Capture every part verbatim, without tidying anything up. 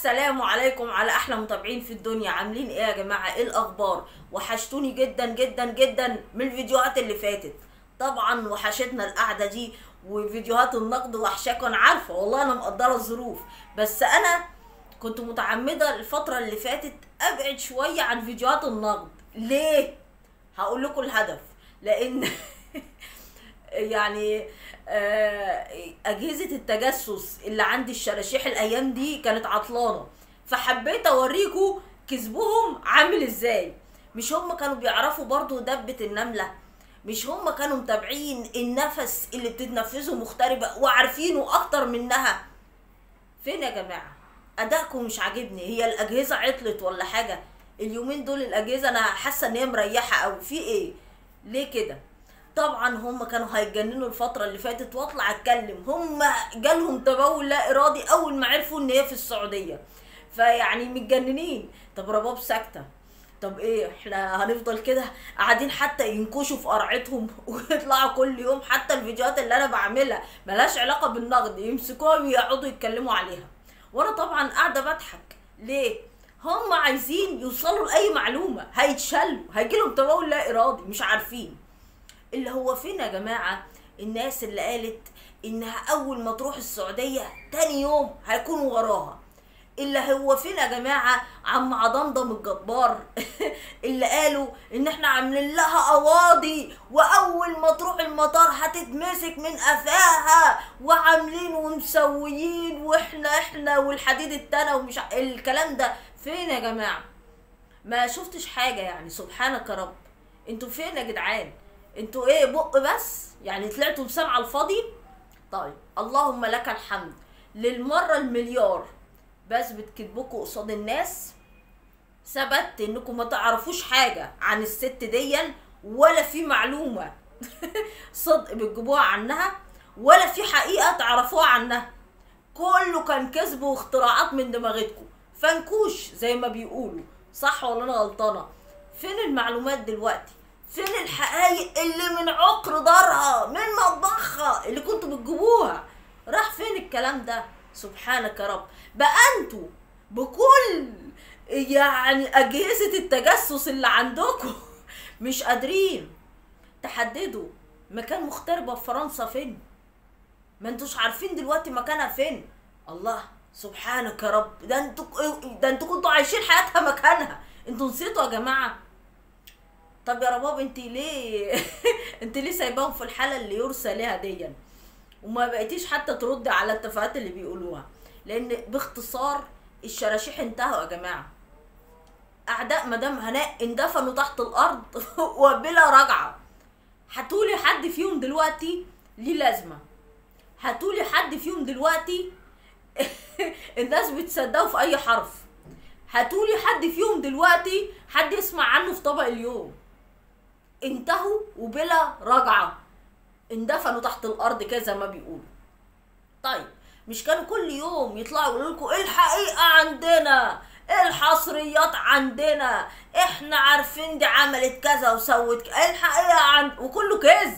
السلام عليكم على احلى متابعين في الدنيا. عاملين ايه يا جماعه؟ ايه الاخبار؟ وحشتوني جدا جدا جدا من الفيديوهات اللي فاتت. طبعا وحشتنا القعده دي وفيديوهات النقد وحشاكوا. انا عارفه والله، انا مقدره الظروف، بس انا كنت متعمده الفتره اللي فاتت ابعد شويه عن فيديوهات النقد. ليه؟ هقول لكم الهدف. لان يعني اجهزه التجسس اللي عندي الشراشيح الايام دي كانت عطلانه، فحبيت اوريكم كسبهم عامل ازاي. مش هم كانوا بيعرفوا برضو دبه النمله؟ مش هم كانوا متابعين النفس اللي بتتنفسه مغتربه وعارفينه اكتر منها؟ فين يا جماعه ادائكم؟ مش عاجبني. هي الاجهزه عطلت ولا حاجه؟ اليومين دول الاجهزه انا حاسه ان هي مريحه، او في ايه؟ ليه كده؟ طبعا هم كانوا هيتجننوا الفتره اللي فاتت واطلع اتكلم. هم جالهم تبول لا ارادي اول ما عرفوا ان هي في السعوديه، فيعني متجننين. طب رباب ساكته، طب ايه احنا هنفضل كده قاعدين حتى ينكشوا في قرعتهم ويطلعوا كل يوم؟ حتى الفيديوهات اللي انا بعملها ملهاش علاقه بالنقد يمسكوها ويقعدوا يتكلموا عليها، وانا طبعا قاعده بضحك. ليه؟ هم عايزين يوصلوا لاي معلومه، هيتشلوا، هيجيلهم تبول لا ارادي، مش عارفين اللي هو فين يا جماعه. الناس اللي قالت انها اول ما تروح السعوديه تاني يوم هيكونوا وراها، اللي هو فين يا جماعه عم عضمضم الجبار اللي قالوا ان احنا عاملين لها قواضي واول ما تروح المطار هتتمسك من قفاها وعاملين ومسويين واحنا احنا والحديد التاني ومش ع... الكلام ده فين يا جماعه؟ ما شفتش حاجه يعني. سبحانك يا رب، انتوا فين يا جدعان؟ انتوا ايه بق بس يعني؟ طلعتوا بسمعه الفاضي. طيب اللهم لك الحمد للمره المليار، بس بتكتبكوا قصاد الناس. ثبت انكم ما تعرفوش حاجه عن الست دي، ولا في معلومه صدق بتجيبوها عنها، ولا في حقيقه تعرفوها عنها. كله كان كذب واختراعات من دماغتكم، فنكوش زي ما بيقولوا. صح ولا انا غلطانه؟ فين المعلومات دلوقتي؟ فين الحقايق اللي من عقر دارها من مطبخها اللي كنتوا بتجيبوها؟ راح فين الكلام ده؟ سبحانك يا رب. بقى انتوا بكل يعني اجهزه التجسس اللي عندكم مش قادرين تحددوا مكان مغتربه في فرنسا فين؟ ما انتوش عارفين دلوقتي مكانها فين. الله، سبحانك يا رب. ده انتوا ده انتوا كنتوا عايشين حياتها مكانها، انتوا نسيتوا يا جماعه. طب يا رباب انت ليه انت ليه سايباهم في الحاله اللي يرسى ليها ديا، وما بقيتيش حتى تردي على التفاهات اللي بيقولوها؟ لان باختصار الشراشيح انتهوا يا جماعه. اعداء مدام هناء اندفنوا تحت الارض وبلا رجعه. هتقولي حد فيهم دلوقتي ليه لازمه؟ هتقولي حد فيهم دلوقتي الناس بتصدقوا في اي حرف؟ هتقولي حد فيهم دلوقتي حد يسمع عنه في طبق اليوم؟ انتهوا وبلا رجعه، اندفنوا تحت الارض كذا ما بيقولوا. طيب مش كانوا كل يوم يطلعوا يقولوا لكم ايه الحقيقه عندنا، ايه الحصريات عندنا، احنا عارفين دي عملت كذا وسوت كذا، ايه الحقيقه عند، وكله كذب.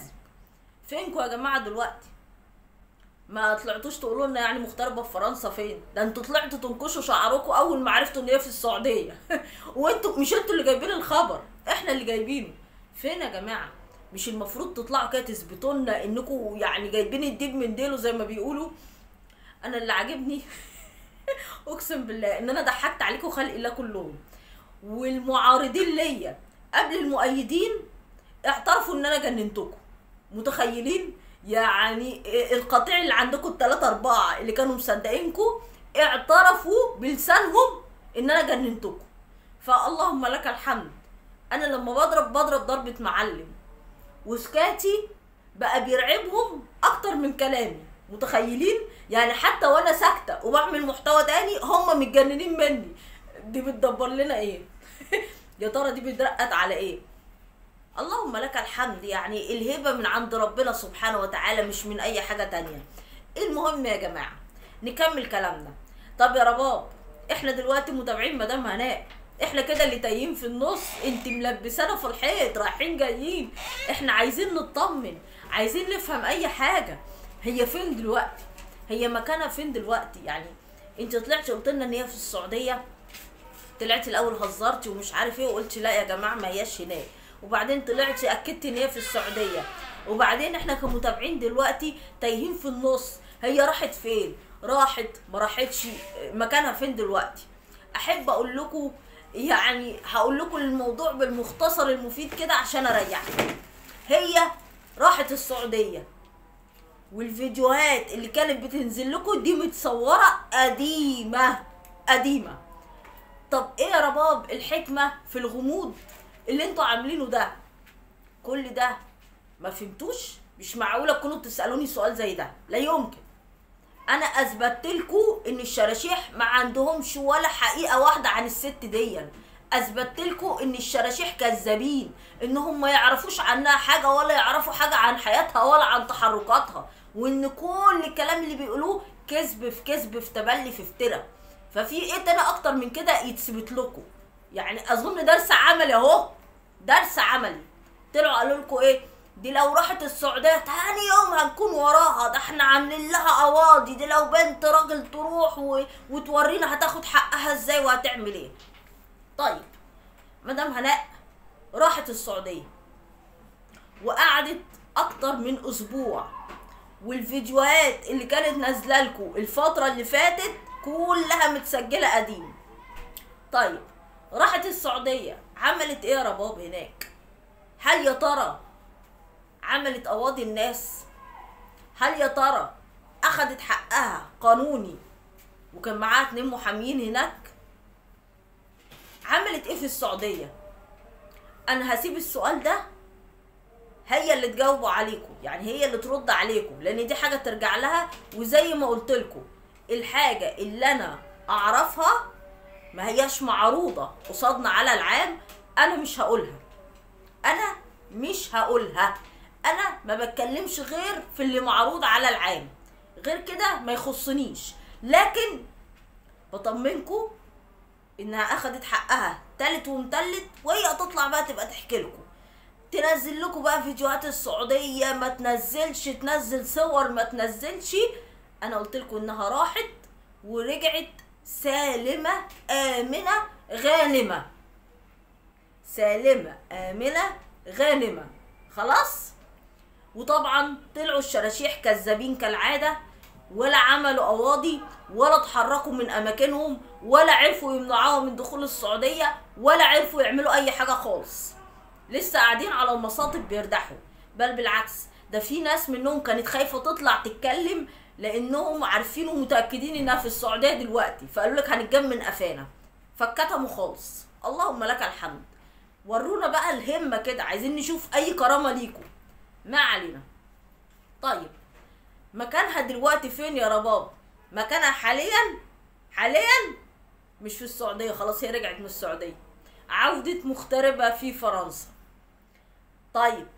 فينكوا يا جماعه دلوقتي؟ ما طلعتوش تقولوا لنا يعني مغتربه في فرنسا فين؟ ده انتوا طلعتوا تنكشوا شعركم اول ما عرفتوا ان هي في السعوديه وانتوا مش انتوا اللي جايبين الخبر، احنا اللي جايبينه. فين يا جماعه؟ مش المفروض تطلعوا كده تثبتوا لنا انكم يعني جايبين الديب من ديله زي ما بيقولوا؟ انا اللي عاجبني اقسم بالله ان انا ضحكت عليكم خلق الله كلهم، والمعارضين ليا قبل المؤيدين اعترفوا ان انا جننتكم. متخيلين يعني القطيع اللي عندكم التلاتة اربعة اللي كانوا مصدقينكم اعترفوا بلسانهم ان انا جننتكم. فاللهم لك الحمد. انا لما بضرب بضرب ضربة معلم، وسكاتي بقى بيرعبهم اكتر من كلامي. متخيلين يعني؟ حتى وانا ساكتة وبعمل محتوى تاني هم متجننين مني. دي بتدبر لنا ايه؟ يا ترى دي بترقد على ايه؟ اللهم لك الحمد. يعني الهبة من عند ربنا سبحانه وتعالى، مش من اي حاجة تانية. المهم يا جماعة نكمل كلامنا. طب يا رباب احنا دلوقتي متابعين مدام هناء، احنا كده اللي تايهين في النص، انت ملبسانا في الحيط رايحين جايين. احنا عايزين نطمن، عايزين نفهم اي حاجة. هي فين دلوقتي؟ هي مكانها فين دلوقتي؟ يعني انت طلعتي قلت لنا ان هي في السعوديه، طلعتي الاول هزرتي ومش عارف ايه وقلتي لا يا جماعه ما هياش هناك، وبعدين طلعتي اكدتي ان هي في السعوديه، وبعدين احنا كمتابعين دلوقتي تايهين في النص، هي راحت فين؟ راحت ما راحتش، مكانها فين دلوقتي؟ احب اقول لكم يعني هقول لكم الموضوع بالمختصر المفيد كده عشان اريحكم. هي راحت السعوديه والفيديوهات اللي كانت بتنزل لكم دي متصوره قديمه قديمه. طب ايه يا رباب الحكمه في الغموض اللي انتوا عاملينه ده؟ كل ده ما فهمتوش؟ مش معقوله تكونوا بتسالوني سؤال زي ده، لا يمكن. انا اثبتت لكم ان الشراشيح ما عندهمش ولا حقيقه واحده عن الست دي، اثبتت لكم ان الشراشيح كذابين، انهم ما يعرفوش عنها حاجه ولا يعرفوا حاجه عن حياتها ولا عن تحركاتها، وان كل الكلام اللي بيقولوه كذب في كذب في تبلي في افتراء. ففي ايه تاني اكتر من كده يتثبت لكم؟ يعني اظن درس عملي اهو، درس عملي. طلعوا قالوا لكم ايه؟ دي لو راحت السعوديه تاني يوم هنكون وراها، ده احنا عاملين لها قواضي، دي لو بنت راجل تروح و... وتورينا هتاخد حقها ازاي وهتعمل ايه. طيب مدام هناء راحت السعوديه وقعدت اكتر من اسبوع، والفيديوهات اللي كانت نازله لكم الفتره اللي فاتت كلها متسجله قديم. طيب راحت السعوديه عملت ايه يا رباب هناك؟ هل يا ترى عملت قواضي الناس؟ هل يا ترى اخدت حقها قانوني وكان معاها اتنين محاميين هناك؟ عملت ايه في السعوديه؟ انا هسيب السؤال ده هي اللي تجاوبوا عليكم، يعني هي اللي ترد عليكم، لان دي حاجه ترجع لها. وزي ما قلت لكم الحاجه اللي انا اعرفها ما هياش معروضه قصادنا على العام، انا مش هقولها، انا مش هقولها، انا ما بتكلمش غير في اللي معروض على العام، غير كده ما يخصنيش. لكن بطمنكم انها اخدت حقها تالت ومتلت، وهي هتطلع بقى تبقى تحكي لكم، تنزل لكم بقى فيديوهات السعوديه، ما تنزلش، تنزل صور، ما تنزلش. انا قلت لكم انها راحت ورجعت سالمه امنه غانمه، سالمه امنه غانمه، خلاص. وطبعا طلعوا الشراشيح كذابين كالعاده، ولا عملوا قواضي ولا اتحركوا من اماكنهم ولا عرفوا يمنعوها من دخول السعوديه ولا عرفوا يعملوا اي حاجه خالص، لسه قاعدين على المصاطب بيردحوا. بل بالعكس، ده في ناس منهم كانت خايفه تطلع تتكلم لانهم عارفين ومتاكدين انها في السعوديه دلوقتي، فقالوا لك هنتجمع من قفانا، فاتكتموا خالص. اللهم لك الحمد. ورونا بقى الهمه كده، عايزين نشوف اي كرامه ليكم. ما علينا. طيب مكانها دلوقتي فين يا رباب؟ مكانها حاليا حاليا مش في السعوديه، خلاص هي رجعت من السعوديه، عودت مغتربه في فرنسا. طيب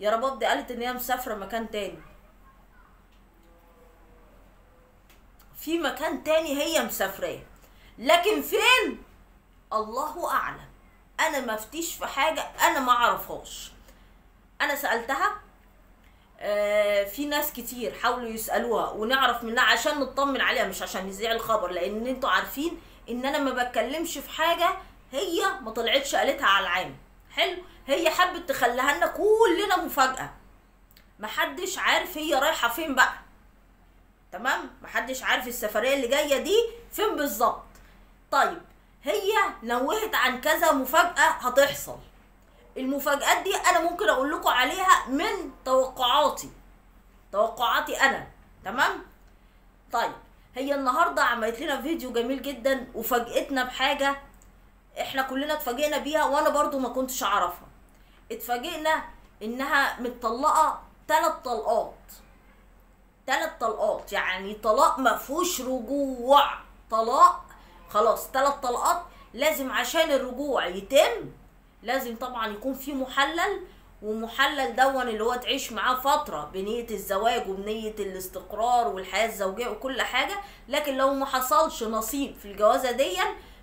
يا رباب دي قالت ان هي مسافره مكان تاني، في مكان تاني هي مسافراه، لكن فين الله اعلم. انا ما افتيش في حاجه انا ما اعرفهاش. انا سالتها، آه في ناس كتير حاولوا يسالوها ونعرف منها عشان نطمن عليها، مش عشان نذيع الخبر، لان انتوا عارفين ان انا ما بتكلمش في حاجه هي ما طلعتش قالتها على العام. حلو، هي حبت تخليها لنا كلنا مفاجاه، محدش عارف هي رايحه فين بقى، تمام؟ محدش عارف السفريه اللي جايه دي فين بالظبط. طيب هي نوهت عن كذا مفاجاه هتحصل، المفاجآت دي أنا ممكن أقول لكم عليها من توقعاتي، توقعاتي أنا، تمام؟ طيب هي النهارده عملت لنا فيديو جميل جدا وفاجئتنا بحاجة إحنا كلنا اتفاجئنا بيها، وأنا برضو ما كنتش أعرفها. اتفاجئنا إنها متطلقة تلات طلقات، تلات طلقات يعني طلاق مفهوش رجوع، طلاق خلاص تلات طلقات. لازم عشان الرجوع يتم لازم طبعا يكون في محلل، ومحلل دون اللي هو تعيش معاه فتره بنيه الزواج وبنيه الاستقرار والحياه الزوجيه وكل حاجه، لكن لو ما حصلش نصيب في الجوازه دي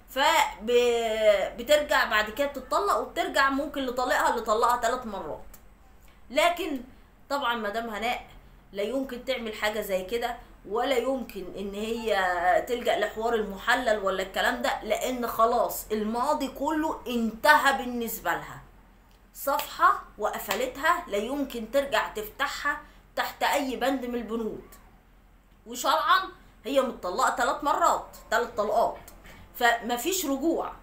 فبترجع بعد كده تتطلق، وبترجع ممكن لطليقها اللي طلقها ثلاث مرات. لكن طبعا مدام هناء لا يمكن تعمل حاجه زي كده، ولا يمكن ان هي تلجأ لحوار المحلل ولا الكلام ده، لان خلاص الماضي كله انتهى بالنسبة لها. صفحة وقفلتها لا يمكن ترجع تفتحها تحت اي بند من البنود. وشرعا هي متطلقة ثلاث مرات، ثلاث طلقات، فمفيش رجوع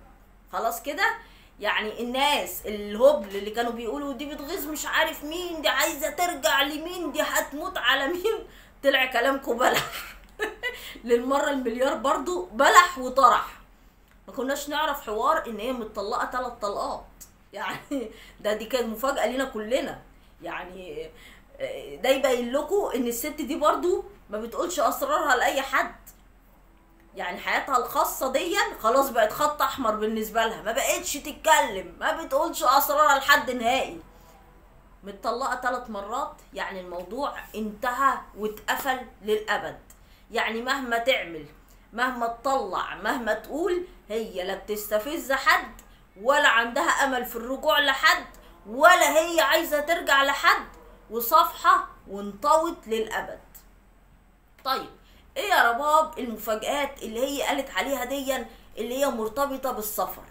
خلاص كده. يعني الناس الهبل اللي كانوا بيقولوا دي بتغيظ مش عارف مين، دي عايزة ترجع لمين، دي هتموت على مين، طلع كلامكم بلح للمرة المليار برضو، بلح وطرح. ما كناش نعرف حوار ان هي متطلقة ثلاث طلقات، يعني ده دي كانت مفاجأة لينا كلنا. يعني ده يبين لكم ان الست دي برضو ما بتقولش اسرارها لاي حد، يعني حياتها الخاصة دي خلاص بقت خط احمر بالنسبة لها، ما بقتش تتكلم، ما بتقولش اسرارها لحد نهائي. متطلقة ثلاث مرات، يعني الموضوع انتهى واتقفل للأبد. يعني مهما تعمل، مهما تطلع، مهما تقول، هي لا بتستفز حد ولا عندها أمل في الرجوع لحد، ولا هي عايزة ترجع لحد، وصفحة وانطوت للأبد. طيب ايه يا رباب المفاجآت اللي هي قالت عليها دي اللي هي مرتبطة بالسفر؟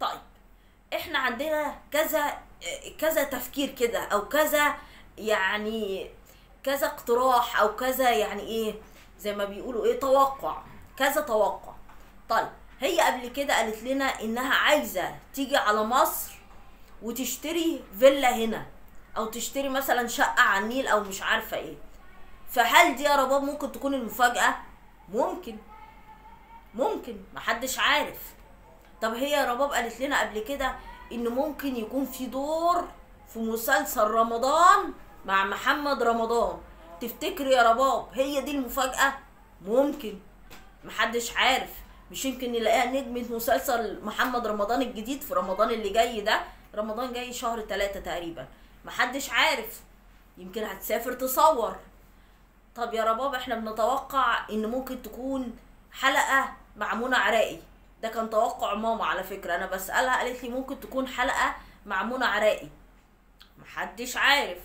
طيب احنا عندنا كذا كذا تفكير كده، او كذا يعني كذا اقتراح، او كذا يعني ايه زي ما بيقولوا ايه توقع، كذا توقع. طيب هي قبل كده قالت لنا انها عايزه تيجي على مصر وتشتري فيلا هنا، او تشتري مثلا شقه على النيل، او مش عارفه ايه. فهل دي يا رباب ممكن تكون المفاجاه؟ ممكن، ممكن، محدش عارف. طب هي يا رباب قالت لنا قبل كده إن ممكن يكون في دور في مسلسل رمضان مع محمد رمضان. تفتكر يا رباب هي دي المفاجأة؟ ممكن، محدش عارف. مش يمكن نلاقيها نجمة مسلسل محمد رمضان الجديد في رمضان اللي جاي ده، رمضان جاي شهر ثلاثة تقريبا، محدش عارف. يمكن هتسافر تصور. طب يا رباب احنا بنتوقع إن ممكن تكون حلقة مع منى عراقي، ده كان توقع ماما على فكرة، أنا بسألها قالت لي ممكن تكون حلقة مع منى عراقي، محدش عارف.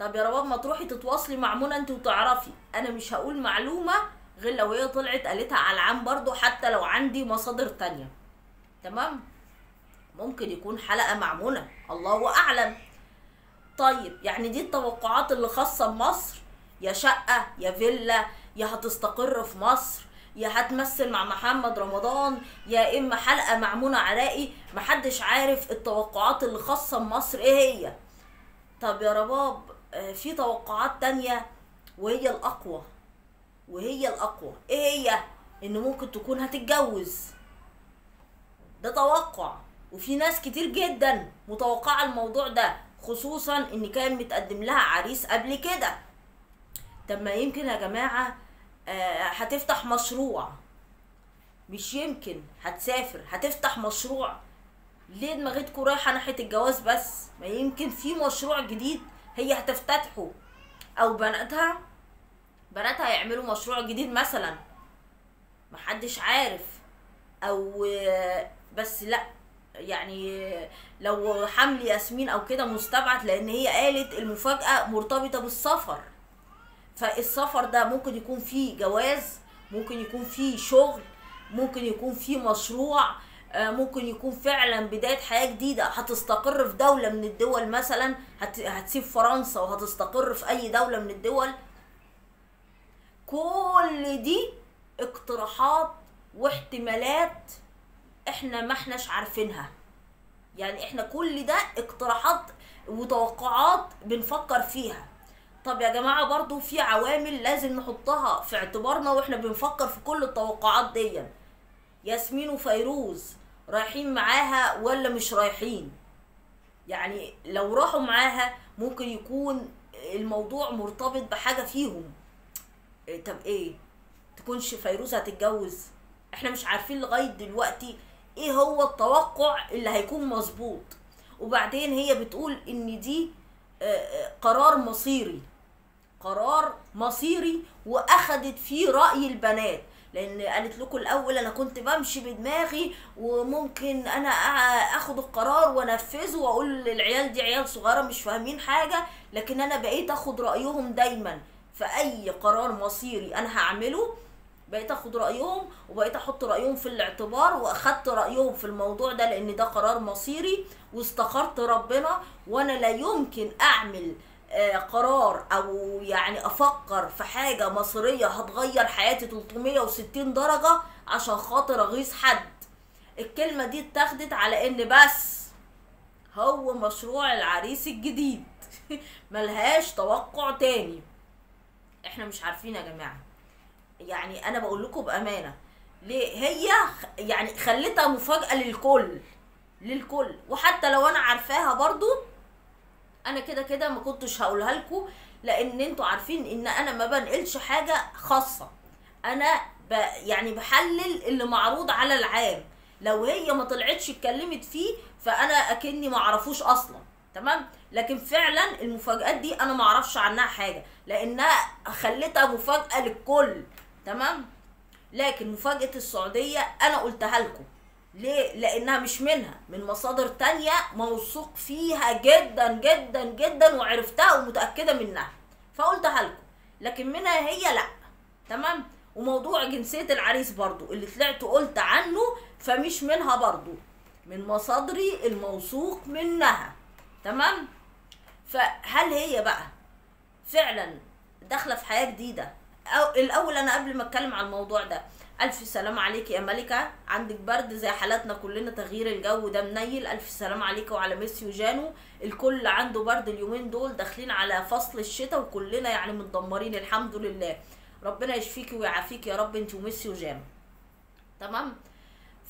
طب يا رباب ما تروحي تتواصلي مع منى أنت وتعرفي، أنا مش هقول معلومة غير لو هي طلعت قالتها على العام برضو، حتى لو عندي مصادر تانية. تمام؟ ممكن يكون حلقة مع منى، الله أعلم. طيب يعني دي التوقعات اللي خاصة بمصر، يا شقة يا فيلا، يا هتستقر في مصر، يا هتمثل مع محمد رمضان، يا اما حلقه مع منى عراقي، محدش عارف التوقعات اللي خاصه بمصر ايه هي. طب يا رباب في توقعات تانية وهي الاقوى، وهي الاقوى ايه هي؟ ان ممكن تكون هتتجوز. ده توقع، وفي ناس كتير جدا متوقعه الموضوع ده، خصوصا ان كان متقدم لها عريس قبل كده. طب ما يمكن يا جماعه هتفتح مشروع، مش يمكن هتسافر، هتفتح مشروع. ليه دماغتكم رايحه ناحيه الجواز بس؟ ما يمكن في مشروع جديد هي هتفتتحه، او بناتها بناتها يعملوا مشروع جديد مثلا، محدش عارف. او بس لا، يعني لو حمل ياسمين او كده مستبعد، لان هي قالت المفاجاه مرتبطه بالسفر، فالسفر ده ممكن يكون فيه جواز، ممكن يكون فيه شغل، ممكن يكون فيه مشروع، ممكن يكون فعلا بداية حياة جديدة، هتستقر في دولة من الدول مثلا، هتسيب فرنسا وهتستقر في أي دولة من الدول. كل دي اقتراحات واحتمالات احنا ما احناش عارفينها، يعني احنا كل ده اقتراحات وتوقعات بنفكر فيها. طب يا جماعه برضو في عوامل لازم نحطها في اعتبارنا واحنا بنفكر في كل التوقعات دي. ياسمين وفيروز رايحين معاها ولا مش رايحين؟ يعني لو راحوا معاها ممكن يكون الموضوع مرتبط بحاجه فيهم. طب ايه؟ تكونش فيروز هتتجوز؟ احنا مش عارفين لغايه دلوقتي ايه هو التوقع اللي هيكون مظبوط. وبعدين هي بتقول ان دي قرار مصيري، قرار مصيري، واخدت فيه راي البنات، لان قالت لكم الاول انا كنت بمشي بدماغي وممكن انا اخد القرار وانفذه واقول للعيال دي عيال صغيره مش فاهمين حاجه، لكن انا بقيت اخد رايهم دايما، فأي قرار مصيري أنا هعمله بقيت اخد رأيهم وبقيت احط رأيهم في الاعتبار، واخدت رأيهم في الموضوع ده لان ده قرار مصيري واستخرت ربنا، وانا لا يمكن اعمل قرار او يعني افكر في حاجة مصيرية هتغير حياتي ثلاثمية وستين درجة عشان خاطر اغيظ حد. الكلمة دي اتاخدت على ان بس هو مشروع العريس الجديد ملهاش توقع تاني. احنا مش عارفين يا جماعة، يعني انا بقول لكم بامانه، ليه هي يعني خليتها مفاجاه للكل للكل وحتى لو انا عارفاها برضو انا كده كده ما كنتش هقولها لكم، لان انتوا عارفين ان انا ما بنقلش حاجه خاصه، انا ب يعني بحلل اللي معروض على العام، لو هي ما طلعتش اتكلمت فيه فانا اكني ما اعرفوش اصلا، تمام؟ لكن فعلا المفاجات دي انا ما اعرفش عنها حاجه لانها خليتها مفاجاه للكل، تمام؟ لكن مفاجأة السعودية أنا قلتها لكم. ليه؟ لأنها مش منها، من مصادر تانية موثوق فيها جدا جدا جدا وعرفتها ومتأكدة منها، فقلتها لكم، لكن منها هي لأ، تمام؟ وموضوع جنسية العريس برضو اللي طلعت قلت عنه فمش منها برضو، من مصادري الموثوق منها، تمام؟ فهل هي بقى فعلا داخلة في حياة جديدة؟ أو الاول انا قبل ما اتكلم على الموضوع ده، الف سلام عليك يا ملكه، عندك برد زي حالاتنا كلنا، تغيير الجو ده منيل، الف سلام عليك وعلى ميسي وجانو، الكل عنده برد اليومين دول، داخلين على فصل الشتاء وكلنا يعني متدمرين الحمد لله، ربنا يشفيكي ويعافيك يا رب انت وميسي وجانو، تمام؟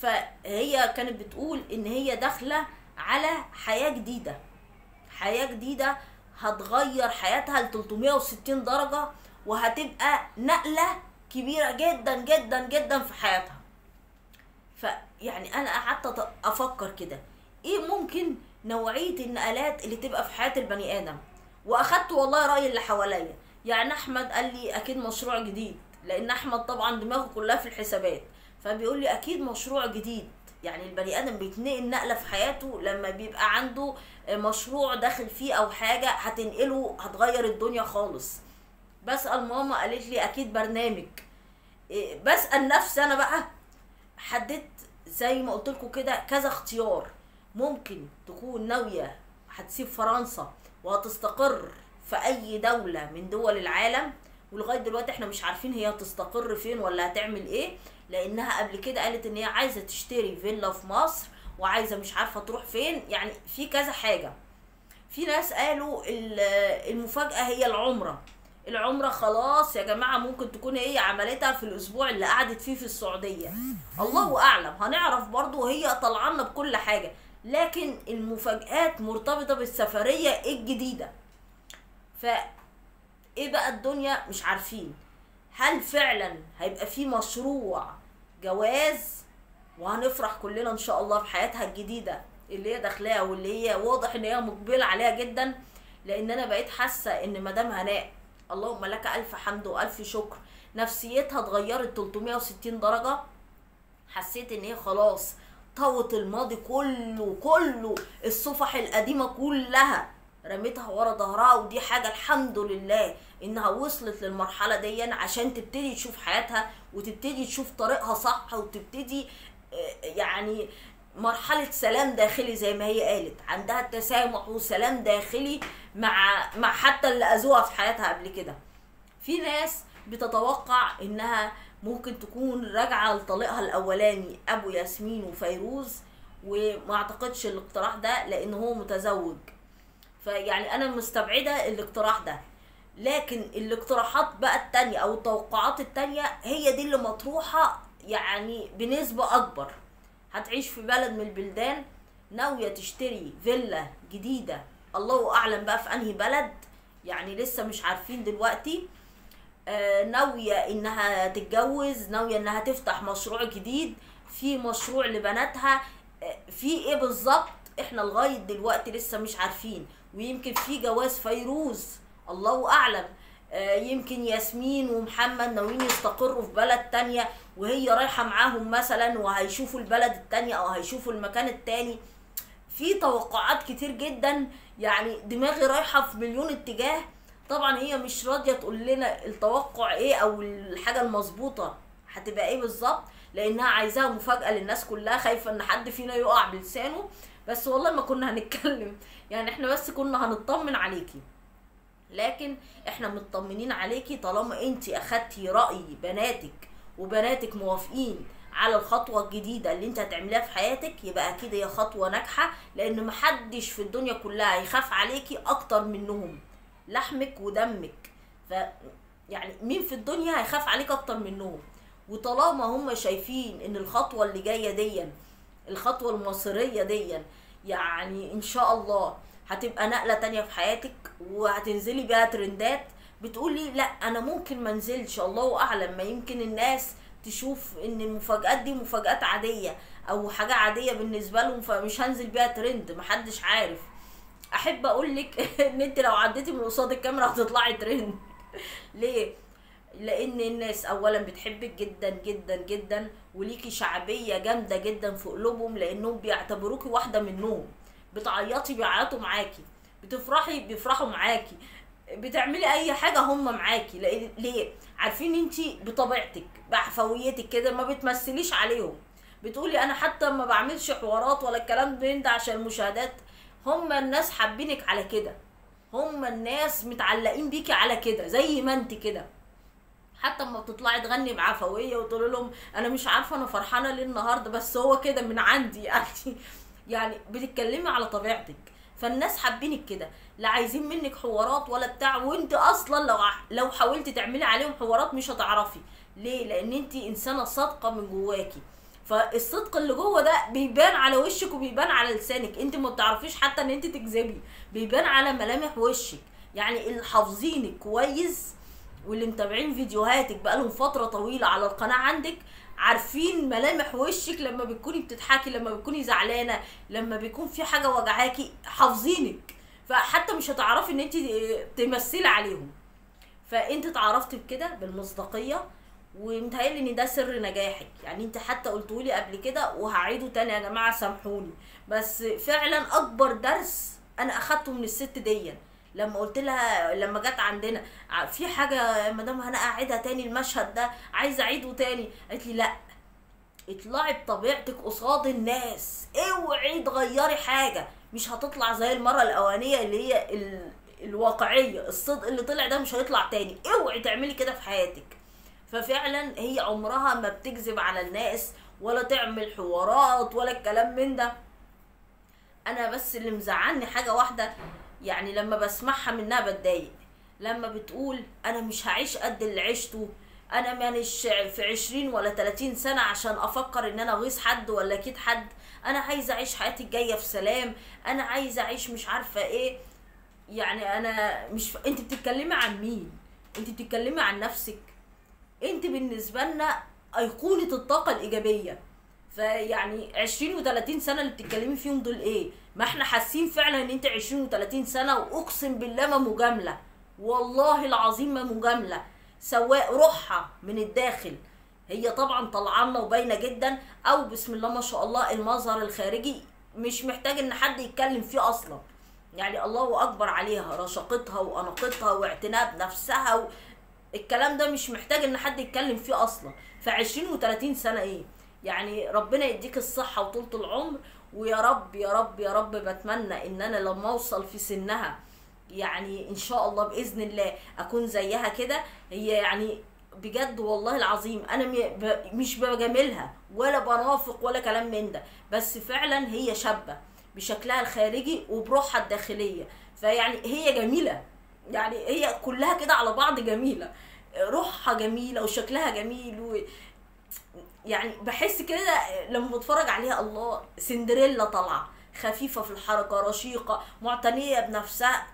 فهي كانت بتقول ان هي داخله على حياه جديده، حياه جديده هتغير حياتها ل ثلاثمية وستين درجه وهتبقى نقلة كبيرة جدا جدا جدا في حياتها. فيعني انا قعدت افكر كده ايه ممكن نوعية النقلات اللي تبقى في حياة البني ادم، واخدت والله رأي اللي حواليا، يعني احمد قال لي اكيد مشروع جديد، لان احمد طبعا دماغه كلها في الحسابات، فبيقول لي اكيد مشروع جديد، يعني البني ادم بيتنقل نقلة في حياته لما بيبقى عنده مشروع داخل فيه او حاجة هتنقله هتغير الدنيا خالص. بسأل ماما قالت لي اكيد برنامج، بسأل نفسي انا بقى، حددت زي ما قلت لكم كده كذا اختيار، ممكن تكون ناويه هتسيب فرنسا وهتستقر في اي دوله من دول العالم، ولغايه دلوقتي احنا مش عارفين هي هتستقر فين ولا هتعمل ايه، لانها قبل كده قالت ان هي عايزه تشتري فيلا في مصر وعايزه مش عارفه تروح فين، يعني في كذا حاجه. في ناس قالوا المفاجاه هي العمره، العمرة خلاص يا جماعة ممكن تكون هي عملتها في الأسبوع اللي قعدت فيه في السعودية، الله أعلم، هنعرف برضو، هي طلعنا بكل حاجة، لكن المفاجآت مرتبطة بالسفرية الجديدة. فإيه بقى الدنيا مش عارفين، هل فعلا هيبقى في مشروع جواز وهنفرح كلنا إن شاء الله بحياتها الجديدة اللي هي داخلاها واللي هي واضح إن هي مقبلة عليها جدا، لأن أنا بقيت حاسة إن مدام هناء اللهم لك الف حمد والف شكر نفسيتها اتغيرت ثلاثمية وستين درجه، حسيت ان هي خلاص طوت الماضي كله كله، الصفح القديمه كلها رميتها ورا ظهرها، ودي حاجه الحمد لله انها وصلت للمرحله دي عشان تبتدي تشوف حياتها وتبتدي تشوف طريقها صح وتبتدي يعني مرحلة سلام داخلي زي ما هي قالت، عندها التسامح وسلام داخلي مع مع حتى اللي أذوها في حياتها قبل كده. في ناس بتتوقع إنها ممكن تكون راجعة لطليقها الأولاني أبو ياسمين وفيروز، وما أعتقدش الاقتراح ده لأن هو متزوج، فيعني أنا مستبعدة الاقتراح ده، لكن الاقتراحات بقى التانية أو التوقعات التانية هي دي اللي مطروحة يعني بنسبة أكبر. هتعيش في بلد من البلدان، ناوية تشتري فيلا جديدة الله أعلم بقى في أنهي بلد يعني لسه مش عارفين دلوقتي، آه ناوية إنها تتجوز، ناوية إنها تفتح مشروع جديد، في مشروع لبناتها، آه في إيه بالظبط إحنا لغاية دلوقتي لسه مش عارفين، ويمكن في جواز فيروز الله أعلم، آه يمكن ياسمين ومحمد ناويين يستقروا في بلد تانية وهي رايحة معاهم مثلا وهيشوفوا البلد التانية او هيشوفوا المكان التاني، في توقعات كتير جدا، يعني دماغي رايحة في مليون اتجاه، طبعا هي مش راضيه تقول لنا التوقع ايه او الحاجه المظبوطه هتبقى ايه بالظبط، لانها عايزاها مفاجاه للناس كلها، خايفه ان حد فينا يقع بلسانه. بس والله ما كنا هنتكلم، يعني احنا بس كنا هنطمن عليكي، لكن احنا مطمنين عليكي طالما انت اخدتي راي بناتك وبناتك موافقين على الخطوه الجديده اللي انت هتعمليها في حياتك، يبقى اكيد هي خطوه ناجحه، لان محدش في الدنيا كلها هيخاف عليكي اكتر منهم، لحمك ودمك، ف يعني مين في الدنيا هيخاف عليك اكتر منهم. وطالما هم شايفين ان الخطوه اللي جايه دي، الخطوه المصيريه دي، يعني ان شاء الله هتبقى نقله تانية في حياتك وهتنزلي بيها ترندات. بتقولي لا انا ممكن ما انزلش، الله اعلم، ما يمكن الناس تشوف ان المفاجآت دي مفاجآت عاديه او حاجه عاديه بالنسبه لهم، فمش هنزل بيها ترند، محدش عارف. احب اقولك ان انت لو عديتي من قصاد الكاميرا هتطلعي ترند. ليه؟ لان الناس اولا بتحبك جدا جدا جدا، وليكي شعبيه جامده جدا في قلوبهم، لانهم بيعتبروكي واحده منهم. بتعيطي بيعيطوا معاكي، بتفرحي بيفرحوا معاكي، بتعملي اي حاجه هم معاكي. ليه؟ عارفين انت بطبيعتك بعفويتك كده، ما بتمثليش عليهم. بتقولي انا حتى ما بعملش حوارات ولا الكلام ده ده عشان المشاهدات، هم الناس حابينك على كده، هم الناس متعلقين بيكي على كده زي ما انت كده. حتى اما بتطلعي تغني بعفويه وتقول لهم انا مش عارفه انا فرحانه ليه النهارده، بس هو كده من عندي، يعني يعني بتتكلمي على طبيعتك، فالناس حابينك كده، لا عايزين منك حوارات ولا بتاع. وانت اصلا لو لو حاولتي تعملي عليهم حوارات مش هتعرفي. ليه؟ لان انت انسانه صادقه من جواكي، فالصدق اللي جوه ده بيبان على وشك وبيبان على لسانك، انت ما بتعرفيش حتى ان انت تكذبي، بيبان على ملامح وشك. يعني اللي حافظينك كويس واللي متابعين فيديوهاتك بقالهم فتره طويله على القناه عندك عارفين ملامح وشك، لما بتكوني بتضحكي، لما بتكوني زعلانه، لما بيكون في حاجه وجعاكي، حافظينك، فحتى مش هتعرفي ان انت تمثلي عليهم. فانت اتعرفتي بكده بالمصداقيه، ومتهيألي ان ده سر نجاحك. يعني انت حتى قلتولي قبل كده وهعيده تاني يا جماعه سامحوني، بس فعلا اكبر درس انا اخدته من الست دي لما قلت لها، لما جت عندنا في حاجه مدام هناء اعيدها تاني، المشهد ده عايزه اعيده تاني، قالت لي لا اطلعي بطبيعتك قصاد الناس، اوعي تغيري حاجه، مش هتطلع زي المره الاولانيه اللي هي ال... الواقعيه، الصدق اللي طلع ده مش هيطلع تاني، اوعي تعملي كده في حياتك. ففعلا هي عمرها ما بتكذب على الناس ولا تعمل حوارات ولا الكلام من ده. انا بس اللي مزعلني حاجه واحده، يعني لما بسمعها منها بتضايق، لما بتقول انا مش هعيش قد اللي عشته، انا مانيش في عشرين ولا تلاتين سنه عشان افكر ان انا اغيظ حد ولا اكيد حد، انا عايزه اعيش حياتي الجايه في سلام، انا عايزه اعيش مش عارفه ايه. يعني انا مش ف... انت بتتكلمي عن مين؟ انت بتتكلمي عن نفسك، انت بالنسبه لنا ايقونه الطاقه الايجابيه، فيعني عشرين و30 سنه اللي بتتكلمي فيهم دول ايه؟ ما احنا حاسين فعلا ان انت عشرين و30 سنه، واقسم بالله ما مجامله، والله العظيم ما مجامله، سواء روحها من الداخل هي طبعا طلعانه وباينه جدا، او بسم الله ما شاء الله المظهر الخارجي مش محتاج ان حد يتكلم فيه اصلا. يعني الله اكبر عليها، رشاقتها واناقتها واعتناء بنفسها و... الكلام ده مش محتاج ان حد يتكلم فيه اصلا. فعشرين وتلاتين سنه ايه؟ يعني ربنا يديك الصحه وطولة العمر، ويا رب يا رب يا رب بتمنى ان انا لما اوصل في سنها يعني ان شاء الله باذن الله اكون زيها كده. هي يعني بجد والله العظيم انا مش بجاملها ولا بنافق ولا كلام من ده، بس فعلا هي شابه بشكلها الخارجي وبروحها الداخليه، فيعني هي جميله، يعني هي كلها كده على بعض جميله، روحها جميله وشكلها جميل و... يعني بحس كده لما بتفرج عليها الله سندريلا طالعه، خفيفه في الحركه، رشيقه، معتنيه بنفسها،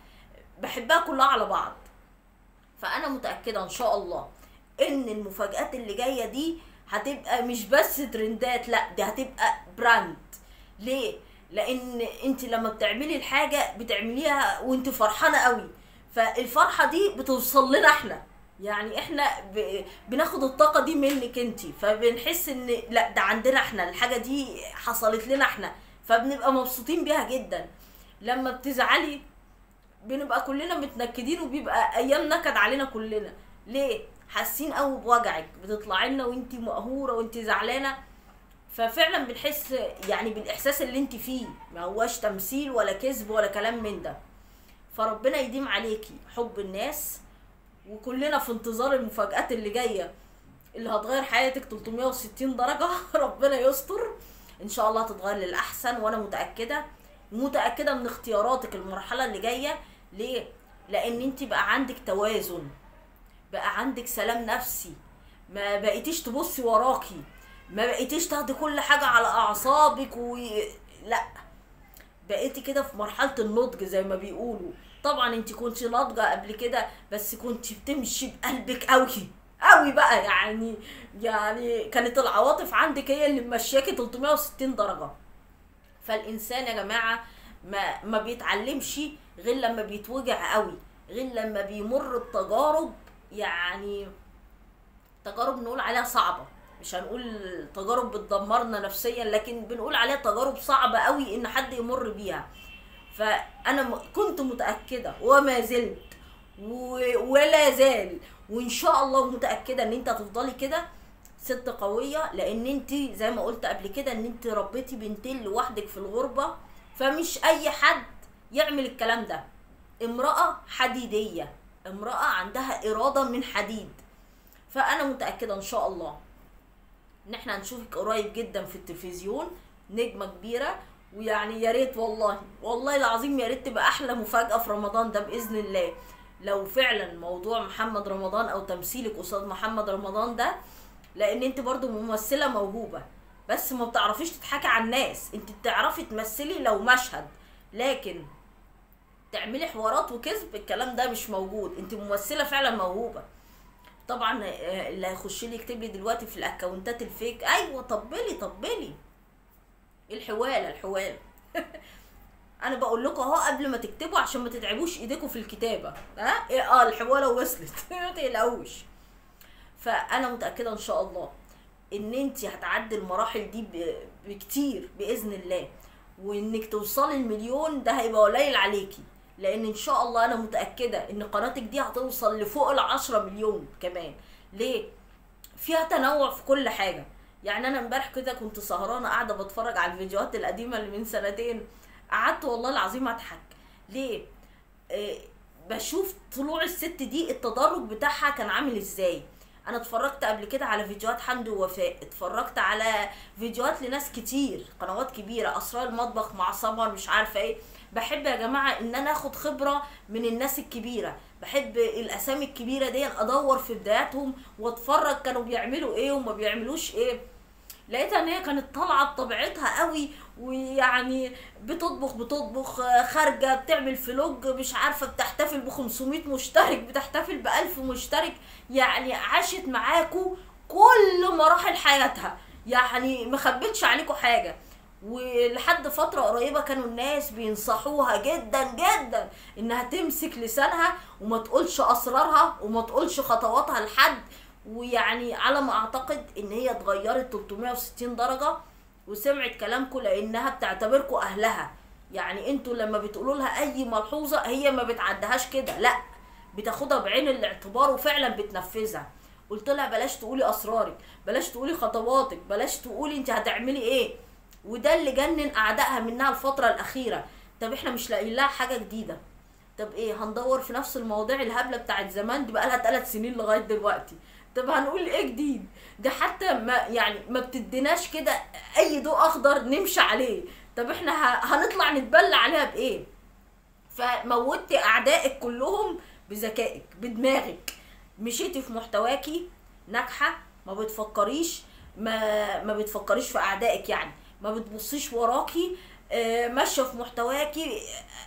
بحبها كلها على بعض. فانا متاكده ان شاء الله ان المفاجات اللي جايه دي هتبقى مش بس ترندات، لا دي هتبقى براند. ليه؟ لان انت لما بتعملي الحاجه بتعمليها وانت فرحانه قوي، فالفرحه دي بتوصل لنا احنا، يعني احنا بناخد الطاقه دي منك انتي، فبنحس ان لا ده عندنا احنا الحاجه دي حصلت لنا احنا، فبنبقى مبسوطين بيها جدا. لما بتزعلي بنبقى كلنا متنكدين وبيبقى ايام نكد علينا كلنا. ليه؟ حاسين قوي بوجعك، بتطلعي لنا وانت مقهوره وانت زعلانه، ففعلا بنحس يعني بالاحساس اللي انت فيه، ما هواش تمثيل ولا كذب ولا كلام من ده. فربنا يديم عليكي حب الناس، وكلنا في انتظار المفاجآت اللي جايه اللي هتغير حياتك ثلاثمية وستين درجه. ربنا يستر ان شاء الله هتتغير للاحسن، وانا متاكده متاكده من اختياراتك المرحله اللي جايه. ليه؟ لان انت بقى عندك توازن، بقى عندك سلام نفسي، ما بقيتيش تبصي وراكي، ما بقيتيش تاخدي كل حاجه على اعصابك و... لا، بقيتي كده في مرحله النضج زي ما بيقولوا. طبعا انت كنتي ناضجه قبل كده، بس كنتي بتمشي بقلبك قوي قوي بقى، يعني يعني كانت العواطف عندك هي اللي ممشياكي ثلاثمية وستين درجه. فالانسان يا جماعه ما ما بيتعلمش غير لما بيتوجع قوي، غير لما بيمر بتجارب، يعني تجارب نقول عليها صعبه، مش هنقول تجارب بتدمرنا نفسيا، لكن بنقول عليها تجارب صعبه قوي ان حد يمر بيها. فانا كنت متاكده وما زلت ولا زال، وان شاء الله متاكده ان انت هتفضلي كده ست قويه، لان انت زي ما قلت قبل كده ان انت ربيتي بنتين لوحدك في الغربه، فمش اي حد يعمل الكلام ده. امراه حديديه، امراه عندها اراده من حديد. فانا متاكده ان شاء الله ان احنا هنشوفك قريب جدا في التلفزيون، نجمه كبيره، ويعني يا ريت والله والله العظيم يا ريت تبقى احلى مفاجاه في رمضان ده باذن الله. لو فعلا موضوع محمد رمضان او تمثيلك قصاد محمد رمضان ده، لان انت برضو ممثله موهوبه، بس ما بتعرفيش تضحكي على الناس. انت بتعرفي تمثلي لو مشهد، لكن تعملي حوارات وكذب الكلام ده مش موجود. انت ممثله فعلا موهوبه. طبعا اللي هيخش لي يكتب لي دلوقتي في الاكونتات الفيك، ايوه طبلي طبلي الحواله الحواله. انا بقول لكم اهو قبل ما تكتبوا عشان ما تتعبوش ايديكم في الكتابه. ها ايه؟ اه الحواله وصلت. ما تقلقوش. فانا متاكده ان شاء الله ان انت هتعدي المراحل دي بكتير باذن الله، وانك توصلي المليون ده هيبقى قليل عليكي، لان ان شاء الله انا متاكده ان قناتك دي هتوصل لفوق العشرة مليون كمان. ليه؟ فيها تنوع في كل حاجه. يعني انا امبارح كده كنت سهرانه قاعده بتفرج على الفيديوهات القديمه اللي من سنتين، قعدت والله العظيم اضحك. ليه؟ إيه؟ بشوف طلوع الست دي التدرج بتاعها كان عامل ازاي. انا اتفرجت قبل كده على فيديوهات حمدى ووفاء، اتفرجت على فيديوهات لناس كتير، قنوات كبيره، اسرار المطبخ مع سمر، مش عارفه ايه. بحب يا جماعه ان انا اخد خبره من الناس الكبيره، بحب الاسامي الكبيره دي ادور في بداياتهم واتفرج كانوا بيعملوا ايه وما بيعملوش ايه. لقيتها ان هي كانت طالعه بطبيعتها قوي، ويعني بتطبخ بتطبخ خارجه بتعمل فلوج، مش عارفه بتحتفل ب خمسمية مشترك، بتحتفل ب ألف مشترك، يعني عاشت معاكم كل مراحل حياتها، يعني ما خبتش عليكم حاجه. ولحد فتره قريبه كانوا الناس بينصحوها جدا جدا انها تمسك لسانها وما تقولش اسرارها وما تقولش خطواتها لحد. ويعني على ما اعتقد ان هي اتغيرت ثلاثمية وستين درجه وسمعت كلامكم، لانها بتعتبركم اهلها. يعني انتوا لما بتقولوا لها اي ملحوظه هي ما بتعدهاش كده، لا بتاخدها بعين الاعتبار وفعلا بتنفذها. قلت لها بلاش تقولي اسرارك، بلاش تقولي خطواتك، بلاش تقولي انت هتعملي ايه. وده اللي جنن اعدائها منها الفتره الاخيره. طب احنا مش لاقيين لها حاجه جديده، طب ايه هندور في نفس المواضيع الهبله بتاعت زمان دي بقى لها ثلاث سنين لغايه دلوقتي. طب هنقول ايه جديد؟ ده حتى ما يعني ما بتديناش كده اي ضوء اخضر نمشي عليه. طب احنا هنطلع نتبلى عليها بايه؟ فموتي اعدائك كلهم بذكائك بدماغك، مشيتي في محتواكي ناجحه، ما بتفكريش ما ما بتفكريش في اعدائك، يعني ما بتبصيش وراكي، ماشيه في محتواكي.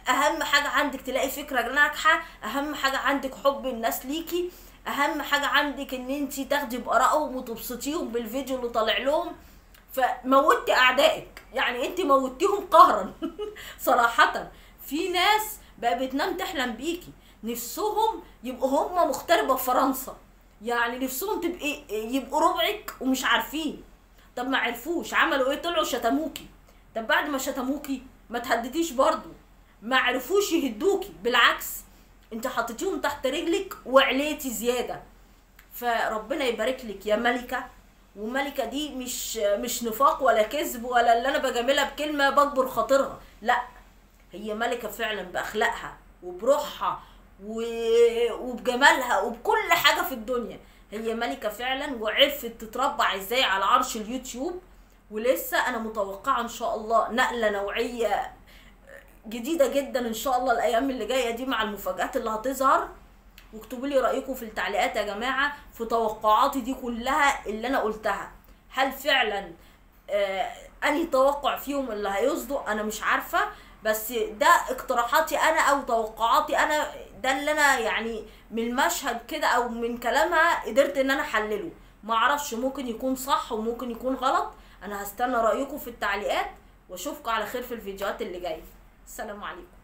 اهم حاجه عندك تلاقي فكره ناجحه، اهم حاجه عندك حب الناس ليكي، اهم حاجه عندك ان انت تاخدي بارائهم وتبسطيهم بالفيديو اللي طالع لهم. فموتي اعدائك، يعني انت موتيهم قهرا. صراحه في ناس بقى بتنام تحلم بيكي، نفسهم يبقوا هم مغتربه في فرنسا، يعني نفسهم تبقي يبقوا ربعك ومش عارفين. طب ما عرفوش، عملوا ايه؟ طلعوا شتموكي. طب بعد ما شتموكي ما تهدديش برضو، ما عرفوش يهدوكي، بالعكس انت حطيتيهم تحت رجلك وعليتي زياده. فربنا يبارك لك يا ملكه. وملكه دي مش مش نفاق ولا كذب ولا اللي انا بجاملها بكلمه بكبر خاطرها، لا هي ملكه فعلا باخلاقها وبروحها وبجمالها وبكل حاجه في الدنيا. هي ملكه فعلا وعرفت تتربع ازاي على عرش اليوتيوب. ولسه انا متوقعه ان شاء الله نقله نوعيه جديده جدا ان شاء الله الايام اللي جايه دي مع المفاجآت اللي هتظهر. واكتبوا لي رايكم في التعليقات يا جماعه في توقعاتي دي كلها اللي انا قلتها، هل فعلا آه انهي توقع فيهم اللي هيصدق؟ انا مش عارفه، بس ده اقتراحاتي انا او توقعاتي انا، ده اللي انا يعني من المشهد كده او من كلامها قدرت ان انا احلله. معرفش، ممكن يكون صح وممكن يكون غلط. انا هستنى رايكم في التعليقات واشوفكم على خير في الفيديوهات اللي جايه. السلام عليكم.